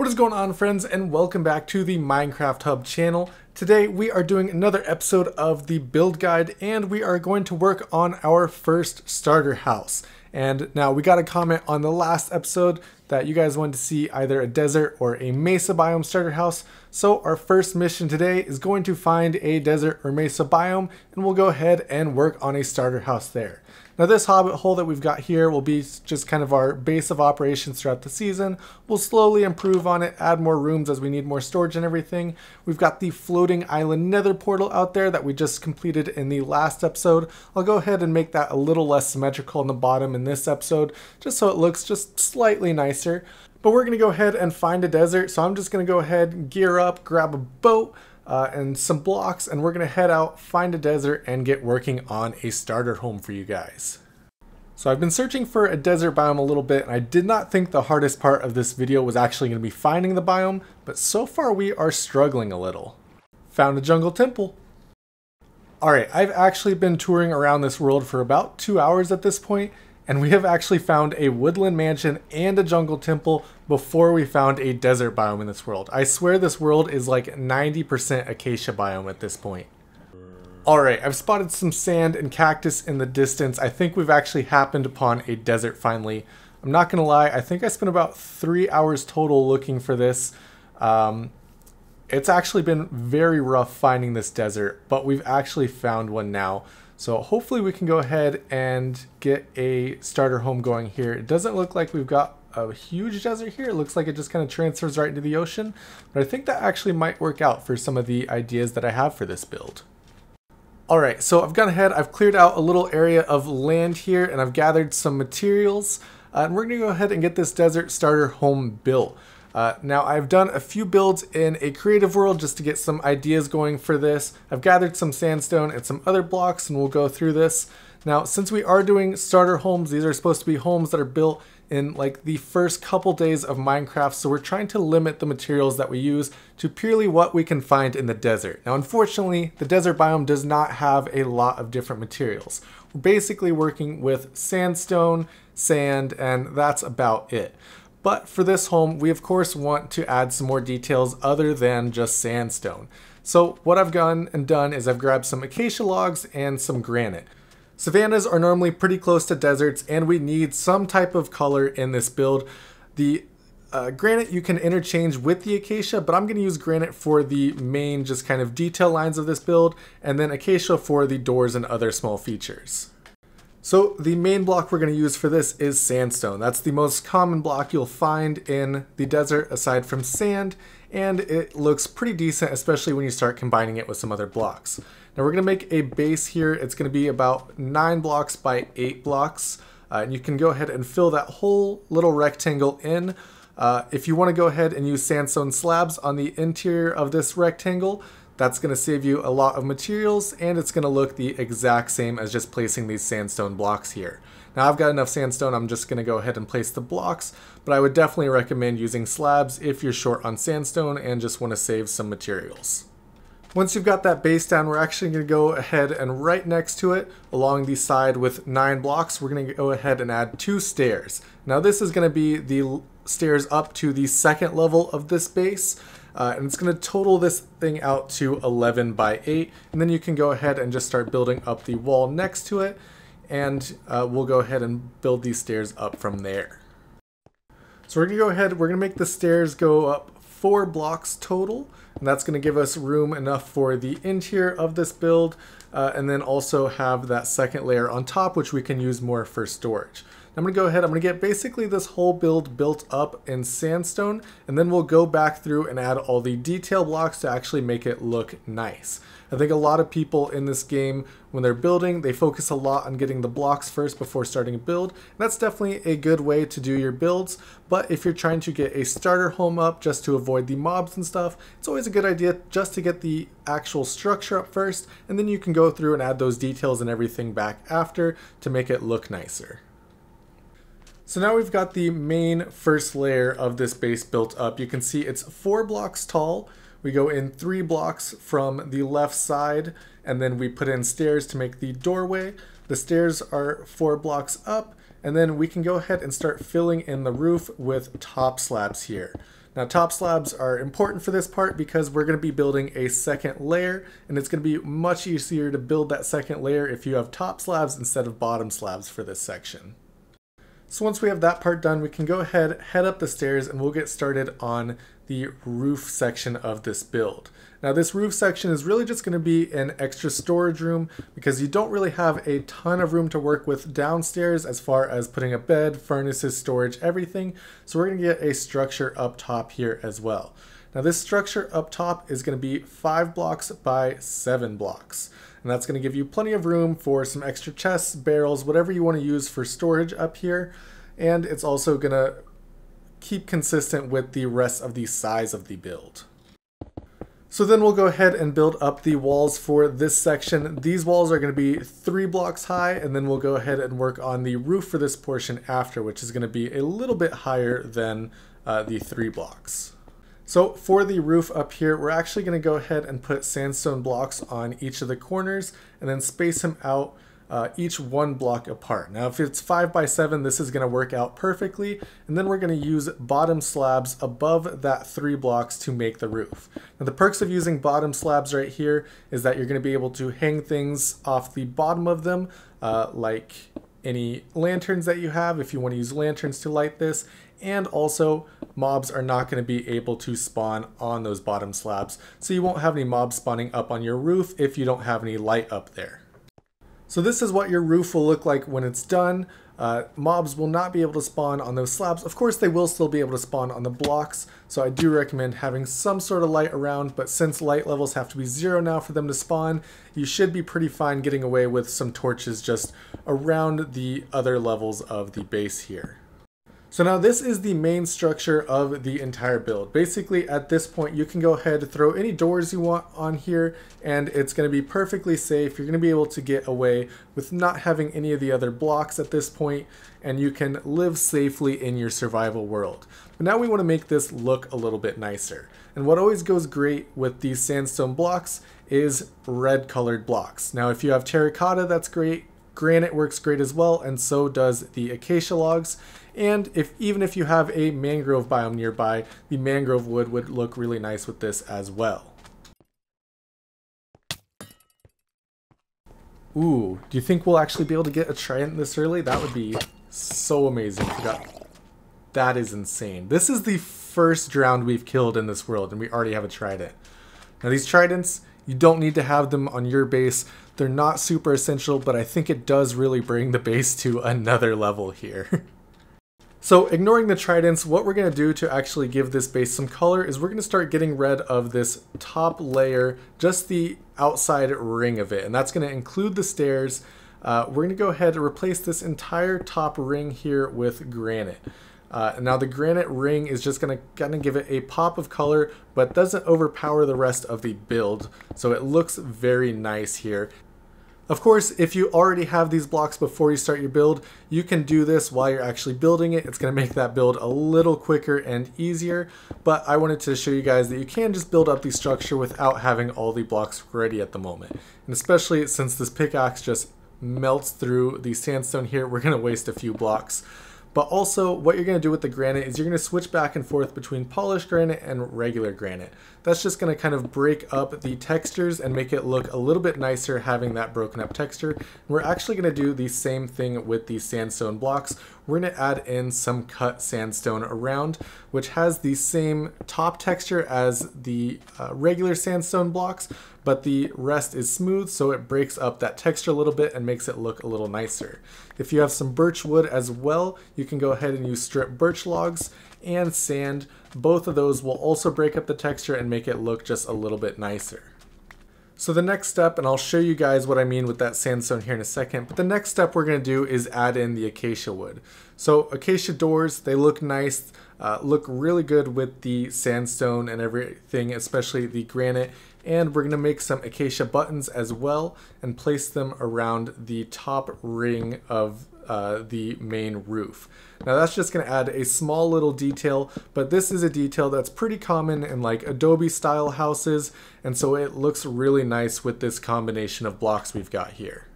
What is going on, friends, and welcome back to the Minecraft Hub channel. Today we are doing another episode of the build guide, and we are going to work on our first starter house. And now, we got a comment on the last episode that you guys wanted to see either a desert or a mesa biome starter house. So our first mission today is going to find a desert or mesa biome, and we'll go ahead and work on a starter house there. Now, this hobbit hole that we've got here will be just kind of our base of operations throughout the season. We'll slowly improve on it, add more rooms as we need more storage and everything. We've got the floating island nether portal out there that we just completed in the last episode. I'll go ahead and make that a little less symmetrical in the bottom in this episode, just so it looks just slightly nicer. But we're going to go ahead and find a desert, so I'm just going to go ahead and gear up, grab a boat, and some blocks, and we're gonna head out, find a desert, and get working on a starter home for you guys. So I've been searching for a desert biome a little bit, and I did not think the hardest part of this video was actually gonna be finding the biome, but so far we are struggling a little. Found a jungle temple. All right, I've actually been touring around this world for about 2 hours at this point, and we have actually found a woodland mansion and a jungle temple before we found a desert biome in this world. I swear this world is like 90% acacia biome at this point. Alright, I've spotted some sand and cactus in the distance. I think we've actually happened upon a desert finally. I'm not gonna lie, I think I spent about 3 hours total looking for this. It's actually been very rough finding this desert, but we've actually found one now. So hopefully we can go ahead and get a starter home going here. It doesn't look like we've got a huge desert here. It looks like it just kind of transfers right into the ocean, but I think that actually might work out for some of the ideas that I have for this build. All right, so I've gone ahead, I've cleared out a little area of land here, and I've gathered some materials, and we're gonna go ahead and get this desert starter home built. Now, I've done a few builds in a creative world just to get some ideas going for this. I've gathered some sandstone and some other blocks, and we'll go through this. Now, since we are doing starter homes, these are supposed to be homes that are built in like the first couple days of Minecraft, so we're trying to limit the materials that we use to purely what we can find in the desert. Now, unfortunately, the desert biome does not have a lot of different materials. We're basically working with sandstone, sand, and that's about it. But for this home, we of course want to add some more details other than just sandstone. So what I've gone and done is I've grabbed some acacia logs and some granite. Savannas are normally pretty close to deserts, and we need some type of color in this build. The granite you can interchange with the acacia, but I'm going to use granite for the main just kind of detail lines of this build, and then acacia for the doors and other small features. So the main block we're going to use for this is sandstone. That's the most common block you'll find in the desert aside from sand, and it looks pretty decent, especially when you start combining it with some other blocks. Now, we're going to make a base here. It's going to be about 9 blocks by 8 blocks, and you can go ahead and fill that whole little rectangle in. If you want to go ahead and use sandstone slabs on the interior of this rectangle, that's going to save you a lot of materials, and it's going to look the exact same as just placing these sandstone blocks here. Now, I've got enough sandstone, I'm just going to go ahead and place the blocks, but I would definitely recommend using slabs if you're short on sandstone and just want to save some materials. Once you've got that base down, we're actually going to go ahead and right next to it, along the side with 9 blocks, we're going to go ahead and add 2 stairs. Now, this is going to be the stairs up to the 2nd level of this base. And it's going to total this thing out to 11 by 8, and then you can go ahead and just start building up the wall next to it, and we'll go ahead and build these stairs up from there. So we're going to go ahead, we're going to make the stairs go up 4 blocks total, and that's going to give us room enough for the interior of this build, and then also have that 2nd layer on top, which we can use more for storage. I'm going to go ahead, I'm going to get basically this whole build built up in sandstone, and then we'll go back through and add all the detail blocks to actually make it look nice. I think a lot of people in this game, when they're building, they focus a lot on getting the blocks first before starting a build. And that's definitely a good way to do your builds, but if you're trying to get a starter home up just to avoid the mobs and stuff, it's always a good idea just to get the actual structure up first, and then you can go through and add those details and everything back after to make it look nicer. So now we've got the main first layer of this base built up. You can see it's 4 blocks tall. We go in 3 blocks from the left side, and then we put in stairs to make the doorway. The stairs are 4 blocks up, and then we can go ahead and start filling in the roof with top slabs here. Now top slabs are important for this part because we're going to be building a second layer, and it's going to be much easier to build that second layer if you have top slabs instead of bottom slabs for this section. So once we have that part done, we can go ahead, head up the stairs, and we'll get started on the roof section of this build. Now this roof section is really just going to be an extra storage room because you don't really have a ton of room to work with downstairs as far as putting a bed, furnaces, storage, everything. So we're going to get a structure up top here as well. Now this structure up top is going to be 5 blocks by 7 blocks. And that's going to give you plenty of room for some extra chests, barrels, whatever you want to use for storage up here. And it's also going to keep consistent with the rest of the size of the build. So then we'll go ahead and build up the walls for this section. These walls are going to be 3 blocks high, and then we'll go ahead and work on the roof for this portion after, which is going to be a little bit higher than the 3 blocks. So for the roof up here, we're actually going to go ahead and put sandstone blocks on each of the corners and then space them out each 1 block apart. Now if it's 5 by 7, this is going to work out perfectly, and then we're going to use bottom slabs above that 3 blocks to make the roof. Now the perks of using bottom slabs right here is that you're going to be able to hang things off the bottom of them, like any lanterns that you have if you want to use lanterns to light this, and also mobs are not going to be able to spawn on those bottom slabs, so you won't have any mobs spawning up on your roof if you don't have any light up there. So this is what your roof will look like when it's done. Mobs will not be able to spawn on those slabs. Of course, they will still be able to spawn on the blocks, so I do recommend having some sort of light around, but since light levels have to be 0 now for them to spawn, you should be pretty fine getting away with some torches just around the other levels of the base here. So now this is the main structure of the entire build. Basically at this point you can go ahead and throw any doors you want on here, and it's going to be perfectly safe. You're going to be able to get away with not having any of the other blocks at this point, and you can live safely in your survival world. But now we want to make this look a little bit nicer. And what always goes great with these sandstone blocks is red colored blocks. Now if you have terracotta, that's great. Granite works great as well, and so does the acacia logs. And even if you have a mangrove biome nearby, the mangrove wood would look really nice with this as well. Ooh, do you think we'll actually be able to get a trident this early? That would be so amazing. That is insane. This is the first drowned we've killed in this world, and we already have a trident. Now these tridents, you don't need to have them on your base. They're not super essential, but I think it does really bring the base to another level here. So ignoring the tridents, what we're going to do to actually give this base some color is we're going to start getting rid of this top layer, just the outside ring of it, and that's going to include the stairs. We're going to go ahead and replace this entire top ring here with granite. Now the granite ring is just going to kind of give it a pop of color, but doesn't overpower the rest of the build, so it looks very nice here. Of course, if you already have these blocks before you start your build, you can do this while you're actually building it. It's going to make that build a little quicker and easier, but I wanted to show you guys that you can just build up the structure without having all the blocks ready at the moment. And especially since this pickaxe just melts through the sandstone here, we're going to waste a few blocks. But also what you're going to do with the granite is you're going to switch back and forth between polished granite and regular granite. That's just going to kind of break up the textures and make it look a little bit nicer having that broken up texture. And we're actually going to do the same thing with the sandstone blocks. We're going to add in some cut sandstone around, which has the same top texture as the regular sandstone blocks, but the rest is smooth, so it breaks up that texture a little bit and makes it look a little nicer. If you have some birch wood as well, you can go ahead and use stripped birch logs and sand. Both of those will also break up the texture and make it look just a little bit nicer. So the next step, and I'll show you guys what I mean with that sandstone here in a second, but the next step we're going to do is add in the acacia wood. So acacia doors, they look nice, look really good with the sandstone and everything, especially the granite. And we're going to make some acacia buttons as well and place them around the top ring of the main roof. Now that's just going to add a small little detail, but this is a detail that's pretty common in like adobe style houses, and so it looks really nice with this combination of blocks we've got here.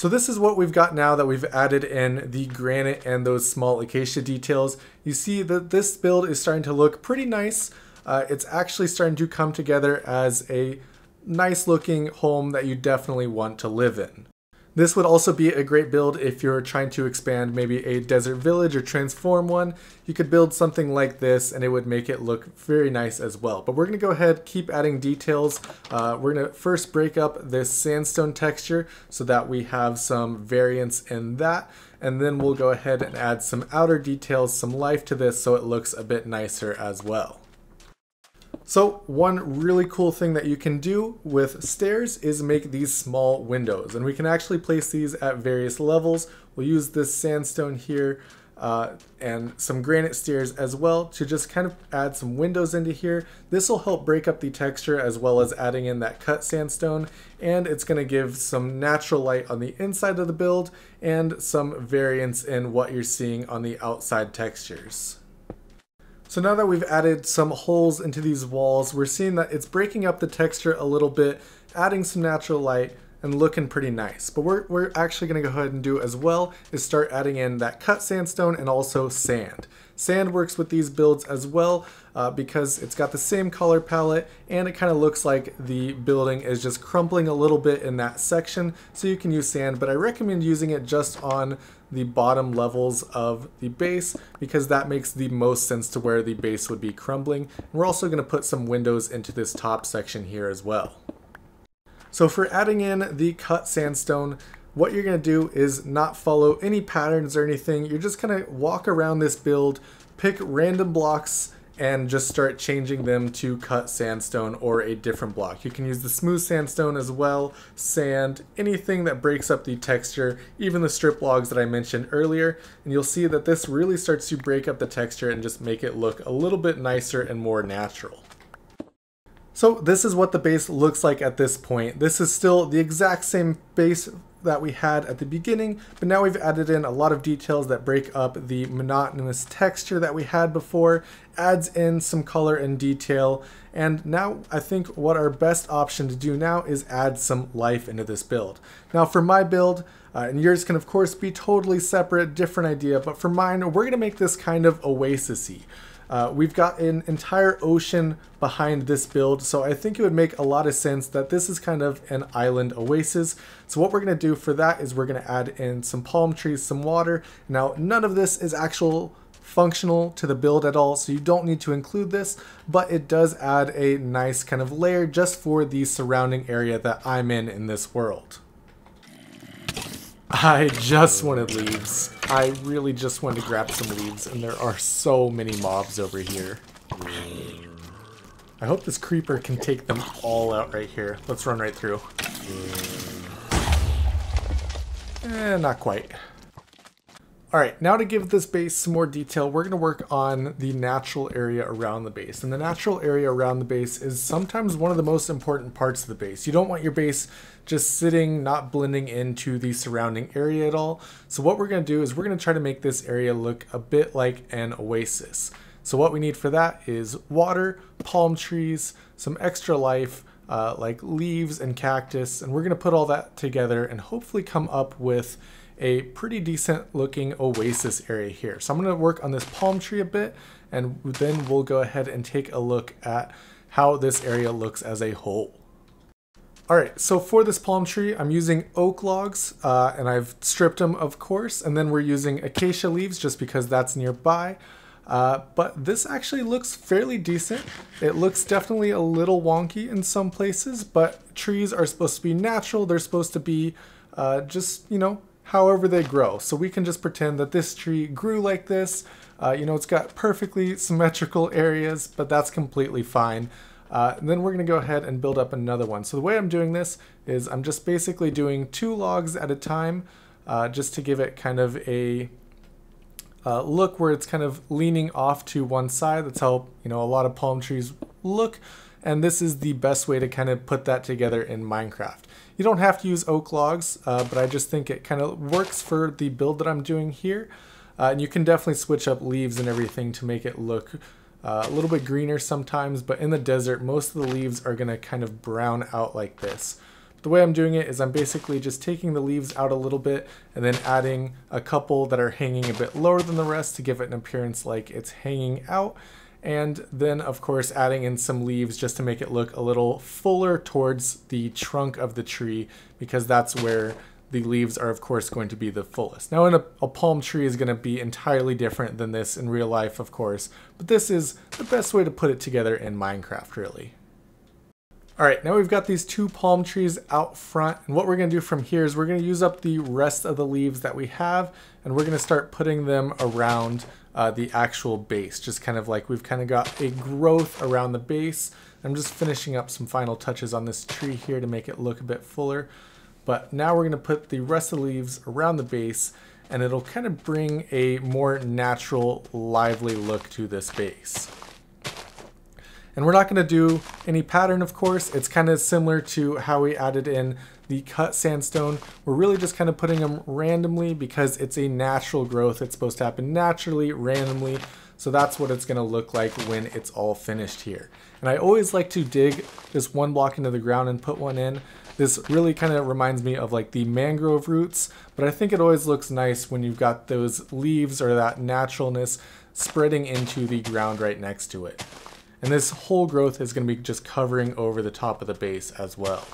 So this is what we've got now that we've added in the granite and those small acacia details. You see that this build is starting to look pretty nice. It's actually starting to come together as a nice looking home that you definitely want to live in. This would also be a great build if you're trying to expand maybe a desert village or transform one. You could build something like this and it would make it look very nice as well. But we're going to go ahead, keep adding details. We're going to first break up this sandstone texture so that we have some variance in that. And then we'll go ahead and add some outer details, some life to this so it looks a bit nicer as well. So one really cool thing that you can do with stairs is make these small windows, and we can actually place these at various levels. We'll use this sandstone here and some granite stairs as well to just kind of add some windows into here. This will help break up the texture as well as adding in that cut sandstone, and it's going to give some natural light on the inside of the build and some variance in what you're seeing on the outside textures. So now that we've added some holes into these walls, we're seeing that it's breaking up the texture a little bit, adding some natural light and looking pretty nice. But we're actually going to go ahead and do as well is start adding in that cut sandstone and also sand. Sand works with these builds as well because it's got the same color palette and it kind of looks like the building is just crumpling a little bit in that section, so you can use sand, but I recommend using it just on the bottom levels of the base because that makes the most sense to where the base would be crumbling. And we're also going to put some windows into this top section here as well. So for adding in the cut sandstone, what you're going to do is not follow any patterns or anything. You're just going to walk around this build, pick random blocks, and just start changing them to cut sandstone or a different block. You can use the smooth sandstone as well, sand, anything that breaks up the texture, even the strip logs that I mentioned earlier, and you'll see that this really starts to break up the texture and just make it look a little bit nicer and more natural. So this is what the base looks like at this point. This is still the exact same base that we had at the beginning, but now we've added in a lot of details that break up the monotonous texture that we had before, adds in some color and detail, and now I think what our best option to do now is add some life into this build. Now for my build, and yours can of course be totally separate, different idea, but for mine, we're going to make this kind of oasis-y. We've got an entire ocean behind this build, so I think it would make a lot of sense that this is kind of an island oasis. So what we're going to do for that is we're going to add in some palm trees, some water. Now, none of this is actual functional to the build at all, so you don't need to include this, but it does add a nice kind of layer just for the surrounding area that I'm in this world. I just wanted leaves. I really just wanted to grab some leaves, and there are so many mobs over here. I hope this creeper can take them all out right here. Let's run right through. Not quite. Alright, now to give this base some more detail, we're going to work on the natural area around the base. And the natural area around the base is sometimes one of the most important parts of the base. You don't want your base just sitting, not blending into the surrounding area at all. So what we're going to do is we're going to try to make this area look a bit like an oasis. So what we need for that is water, palm trees, some extra life, like leaves and cactus, and we're going to put all that together and hopefully come up with a pretty decent looking oasis area here. So I'm going to work on this palm tree a bit, and then we'll go ahead and take a look at how this area looks as a whole. Alright, so for this palm tree, I'm using oak logs, and I've stripped them of course, and then we're using acacia leaves just because that's nearby. But this actually looks fairly decent. It looks definitely a little wonky in some places, but trees are supposed to be natural. They're supposed to be just, you know, however they grow. So we can just pretend that this tree grew like this. You know, it's got perfectly symmetrical areas, but that's completely fine. Then we're going to go ahead and build up another one. So the way I'm doing this is I'm just basically doing 2 logs at a time just to give it kind of a look where it's kind of leaning off to one side. That's how, you know, a lot of palm trees look. And this is the best way to kind of put that together in Minecraft. You don't have to use oak logs, but I just think it kind of works for the build that I'm doing here. And you can definitely switch up leaves and everything to make it look a little bit greener sometimes, but in the desert, most of the leaves are going to kind of brown out like this. The way I'm doing it is I'm basically just taking the leaves out a little bit and then adding a couple that are hanging a bit lower than the rest to give it an appearance like it's hanging out. And then of course adding in some leaves just to make it look a little fuller towards the trunk of the tree, because that's where the leaves are of course going to be the fullest. Now a palm tree is going to be entirely different than this in real life of course, but this is the best way to put it together in Minecraft really. Alright, now we've got these two palm trees out front, and what we're going to do from here is we're going to use up the rest of the leaves that we have, and we're going to start putting them around the actual base, just kind of like we've kind of got a growth around the base. I'm just finishing up some final touches on this tree here to make it look a bit fuller, but now we're going to put the rest of the leaves around the base, and it'll kind of bring a more natural, lively look to this base. And we're not going to do any pattern, of course. It's kind of similar to how we added in the cut sandstone. We're really just kind of putting them randomly because it's a natural growth. It's supposed to happen naturally, randomly. So that's what it's going to look like when it's all finished here. And I always like to dig just one block into the ground and put one in. This really kind of reminds me of like the mangrove roots, but I think it always looks nice when you've got those leaves or that naturalness spreading into the ground right next to it. And this whole growth is going to be just covering over the top of the base as well.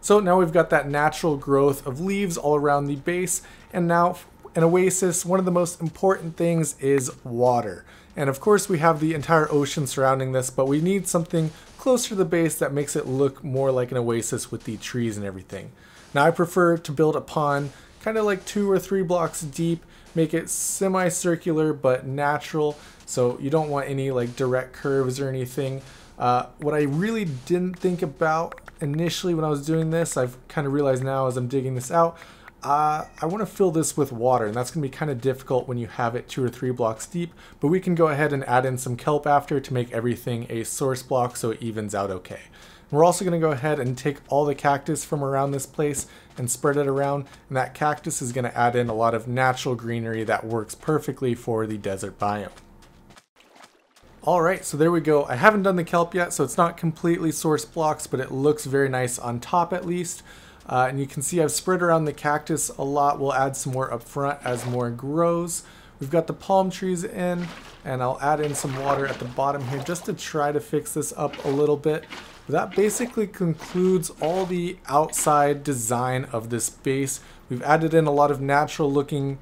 So now we've got that natural growth of leaves all around the base. And now an oasis, one of the most important things is water. And of course we have the entire ocean surrounding this, but we need something closer to the base that makes it look more like an oasis with the trees and everything. Now I prefer to build a pond kind of like 2 or 3 blocks deep, make it semi-circular but natural. So you don't want any like direct curves or anything. What I really didn't think about initially when I was doing this, I've kind of realized now as I'm digging this out, I want to fill this with water, and that's going to be kind of difficult when you have it 2 or 3 blocks deep, but we can go ahead and add in some kelp after to make everything a source block so it evens out okay. We're also going to go ahead and take all the cactus from around this place and spread it around, and that cactus is going to add in a lot of natural greenery that works perfectly for the desert biome. Alright, so there we go. I haven't done the kelp yet, so it's not completely source blocks, but it looks very nice on top at least. And you can see I've spread around the cactus a lot. We'll add some more up front as more grows. We've got the palm trees in, and I'll add in some water at the bottom here just to try to fix this up a little bit. That basically concludes all the outside design of this base. We've added in a lot of natural looking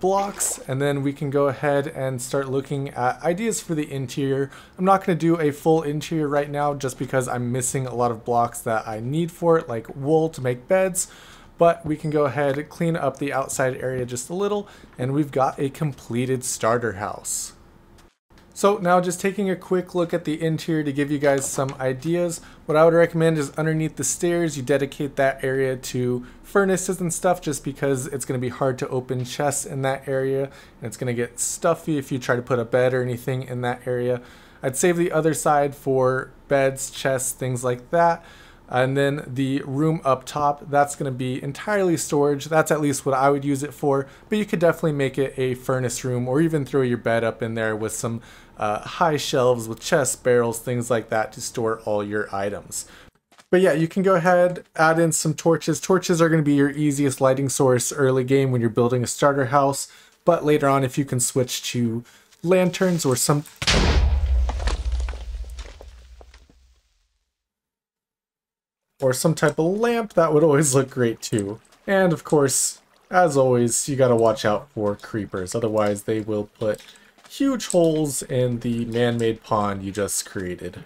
blocks, and then we can go ahead and start looking at ideas for the interior. I'm not going to do a full interior right now just because I'm missing a lot of blocks that I need for it, like wool to make beds, but we can go ahead and clean up the outside area just a little, and we've got a completed starter house. So now just taking a quick look at the interior to give you guys some ideas. What I would recommend is underneath the stairs, you dedicate that area to furnaces and stuff just because it's going to be hard to open chests in that area, and it's going to get stuffy if you try to put a bed or anything in that area. I'd save the other side for beds, chests, things like that. And then the room up top, that's going to be entirely storage. That's at least what I would use it for, but you could definitely make it a furnace room or even throw your bed up in there with some high shelves with chests, barrels, things like that to store all your items. But yeah, you can go ahead, add in some torches. Torches are going to be your easiest lighting source early game when you're building a starter house, but later on if you can switch to lanterns or some... or some type of lamp, that would always look great too. And of course, as always, you gotta watch out for creepers, otherwise they will put huge holes in the man-made pond you just created.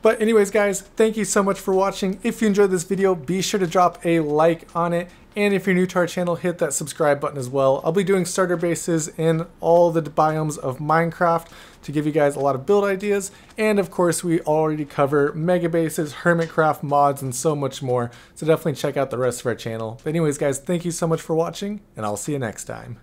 But anyways guys, thank you so much for watching. If you enjoyed this video, be sure to drop a like on it, and if you're new to our channel, hit that subscribe button as well. I'll be doing starter bases in all the biomes of Minecraft to give you guys a lot of build ideas, and of course we already cover mega bases, Hermitcraft mods, and so much more, so definitely check out the rest of our channel. But anyways guys, thank you so much for watching, and I'll see you next time.